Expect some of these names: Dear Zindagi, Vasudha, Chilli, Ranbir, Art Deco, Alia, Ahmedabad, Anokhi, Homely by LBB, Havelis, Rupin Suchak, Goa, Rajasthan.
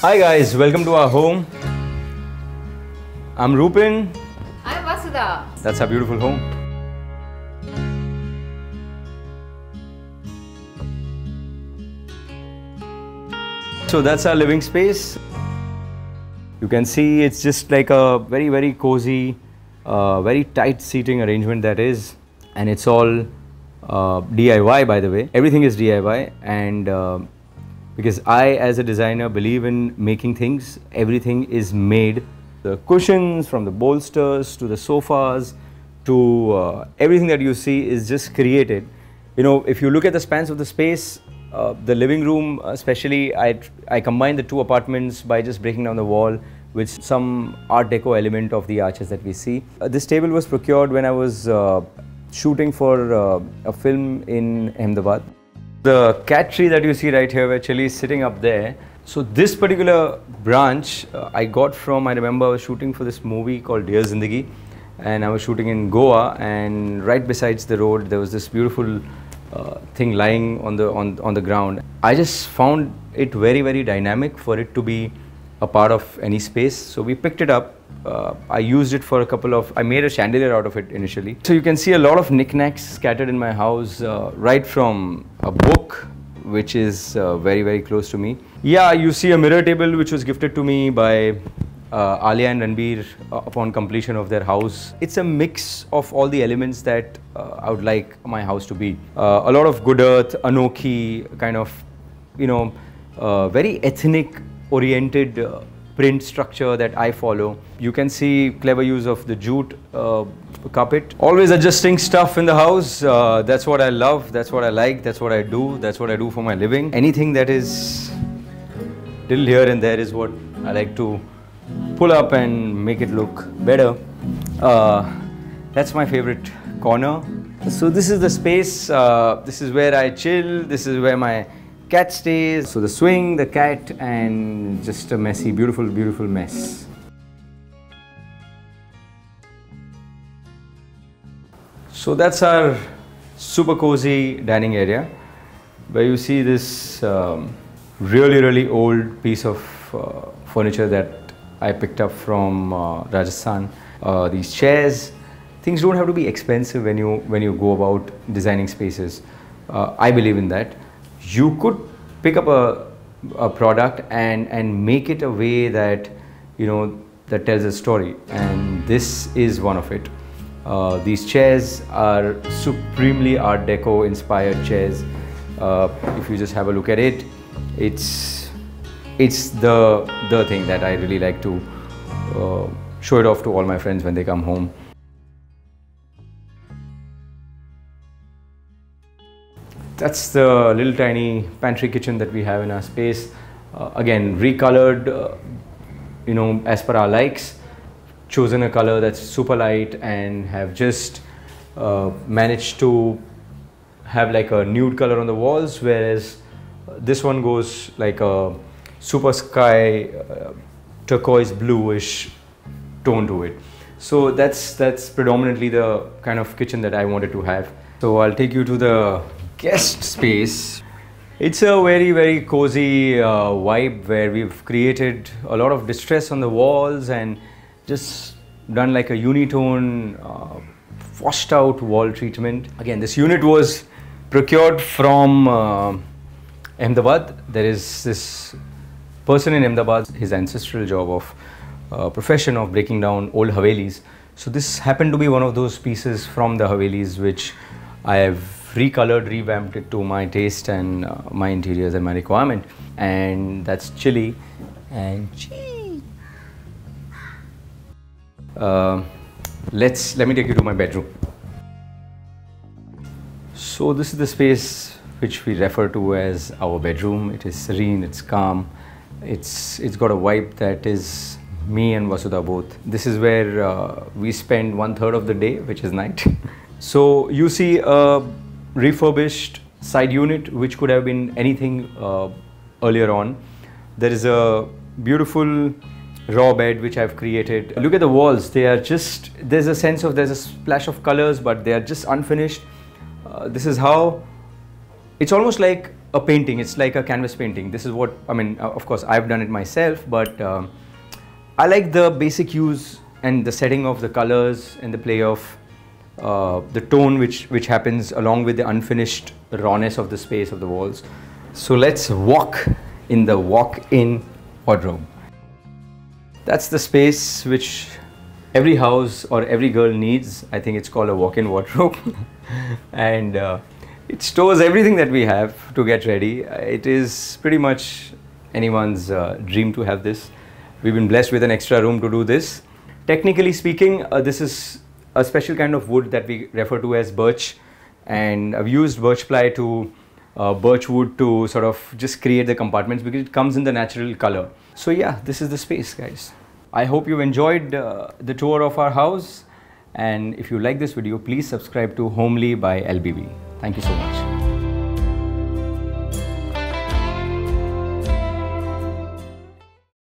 Hi guys, welcome to our home. I'm Rupin. I'm Vasudha. That's our beautiful home. So that's our living space. You can see it's just like a very cozy, very tight seating arrangement that is. And it's all DIY, by the way. Everything is DIY, and because I, as a designer, believe in making things. Everything is made. The cushions, from the bolsters to the sofas, to everything that you see is just created. You know, if you look at the spans of the space, the living room especially, I combined the two apartments by just breaking down the wall with some art deco element of the arches that we see. This table was procured when I was shooting for a film in Ahmedabad. The cat tree that you see right here where Chilli is sitting up there. So this particular branch I got from, I remember I was shooting for this movie called Dear Zindagi, and I was shooting in Goa, and right besides the road there was this beautiful thing lying on the ground. I just found it very dynamic for it to be a part of any space. So we picked it up. I used it for a couple of, I made a chandelier out of it initially. So you can see a lot of knickknacks scattered in my house, right from a book, which is very close to me. Yeah, you see a mirror table which was gifted to me by Alia and Ranbir upon completion of their house. It's a mix of all the elements that I would like my house to be. A lot of good earth, anokhi, kind of, you know, very ethnic oriented print structure that I follow. You can see clever use of the jute carpet. Always adjusting stuff in the house. That's what I love, that's what I like, that's what I do, that's what I do for my living. Anything that is little here and there is what I like to pull up and make it look better. That's my favorite corner. So this is the space, this is where I chill, this is where my cat stays. So the swing, the cat, and just a messy, beautiful mess. So that's our super cozy dining area, where you see this really old piece of furniture that I picked up from Rajasthan. These chairs, things don't have to be expensive when you go about designing spaces. I believe in that. You could pick up a product and make it a way that, you know, that tells a story, and this is one of it. These chairs are supremely Art Deco inspired chairs. If you just have a look at it, it's the thing that I really like to show it off to all my friends when they come home. That's the little tiny pantry kitchen that we have in our space. Again, recolored, you know, as per our likes. Chosen a color that's super light, and have just managed to have like a nude color on the walls, whereas this one goes like a super sky turquoise bluish tone to it. So that's predominantly the kind of kitchen that I wanted to have. So I'll take you to the guest space. It's a very cozy vibe where we've created a lot of distress on the walls and just done like a unitone washed out wall treatment. Again, this unit was procured from Ahmedabad. There is this person in Ahmedabad, his ancestral job of profession of breaking down old Havelis. So this happened to be one of those pieces from the Havelis which I have recolored, revamped it to my taste and my interiors and my requirement. And that's Chilli and Chee. Let me take you to my bedroom. So this is the space which we refer to as our bedroom. It is serene, it's calm, it's got a vibe that is me and Vasudha both. This is where we spend 1/3 of the day, which is night. So you see refurbished side unit which could have been anything earlier on. There is a beautiful raw bed which I've created. Look at the walls, they are just, there's a sense of, there's a splash of colors, but they are just unfinished. This is how It's almost like a painting. It's like a canvas painting. This is what, I mean, of course, I've done it myself, but I like the basic hues and the setting of the colors and the play of the tone which happens along with the unfinished rawness of the space of the walls. So let's walk in the walk-in wardrobe. That's the space which every house or every girl needs. I think it's called a walk-in wardrobe. And it stores everything that we have to get ready. It is pretty much anyone's dream to have this. We've been blessed with an extra room to do this. Technically speaking, this is a special kind of wood that we refer to as birch, and I've used birch wood to sort of just create the compartments because it comes in the natural color. So yeah, this is the space, guys. I hope you enjoyed the tour of our house, and if you like this video, please subscribe to Homely by LBB. Thank you so much.